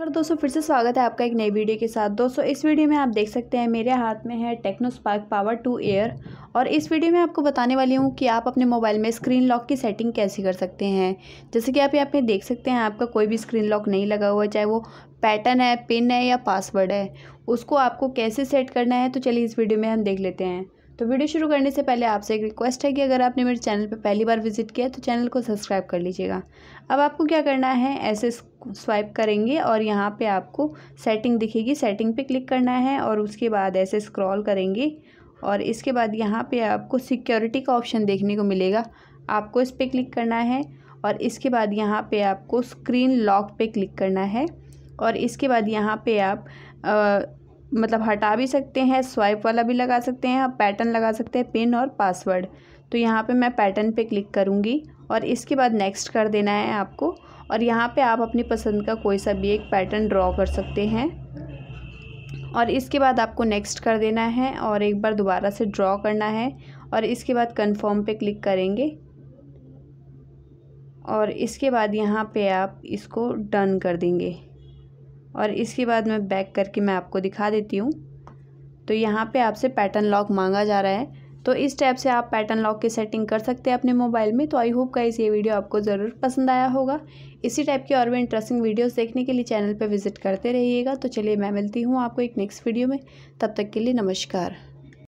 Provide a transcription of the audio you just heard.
और दोस्तों फिर से स्वागत है आपका एक नई वीडियो के साथ। दोस्तों इस वीडियो में आप देख सकते हैं मेरे हाथ में है टेक्नो स्पार्क पावर 2 एयर और इस वीडियो में आपको बताने वाली हूँ कि आप अपने मोबाइल में स्क्रीन लॉक की सेटिंग कैसे कर सकते हैं। जैसे कि आप यहाँ पे देख सकते हैं आपका कोई भी स्क्रीन लॉक नहीं लगा हुआ है, चाहे वो पैटर्न है, पिन है या पासवर्ड है, उसको आपको कैसे सेट करना है तो चलिए इस वीडियो में हम देख लेते हैं। तो वीडियो शुरू करने से पहले आपसे एक रिक्वेस्ट है कि अगर आपने मेरे चैनल पर पहली बार विजिट किया तो चैनल को सब्सक्राइब कर लीजिएगा। अब आपको क्या करना है, ऐसे स्वाइप करेंगे और यहाँ पे आपको सेटिंग दिखेगी, सेटिंग पे क्लिक करना है और उसके बाद ऐसे स्क्रॉल करेंगे और इसके बाद यहाँ पे आपको सिक्योरिटी का ऑप्शन देखने को मिलेगा, आपको इस पर क्लिक करना है और इसके बाद यहाँ पर आपको स्क्रीन लॉक पर क्लिक करना है और इसके बाद यहाँ पर आप मतलब हटा भी सकते हैं, स्वाइप वाला भी लगा सकते हैं, आप पैटर्न लगा सकते हैं, पिन और पासवर्ड। तो यहाँ पे मैं पैटर्न पे क्लिक करूँगी और इसके बाद नेक्स्ट कर देना है आपको और यहाँ पे आप अपनी पसंद का कोई सा भी एक पैटर्न ड्रॉ कर सकते हैं और इसके बाद आपको नेक्स्ट कर देना है और एक बार दोबारा से ड्रॉ करना है और इसके बाद कन्फर्म पे क्लिक करेंगे और इसके बाद यहाँ पर आप इसको डन कर देंगे और इसके बाद मैं बैक करके मैं आपको दिखा देती हूँ। तो यहाँ पे आपसे पैटर्न लॉक मांगा जा रहा है, तो इस स्टेप से आप पैटर्न लॉक की सेटिंग कर सकते हैं अपने मोबाइल में। तो आई होप गाइस ये वीडियो आपको ज़रूर पसंद आया होगा। इसी टाइप की और भी इंटरेस्टिंग वीडियोस देखने के लिए चैनल पे विजिट करते रहिएगा। तो चलिए मैं मिलती हूँ आपको एक नेक्स्ट वीडियो में, तब तक के लिए नमस्कार।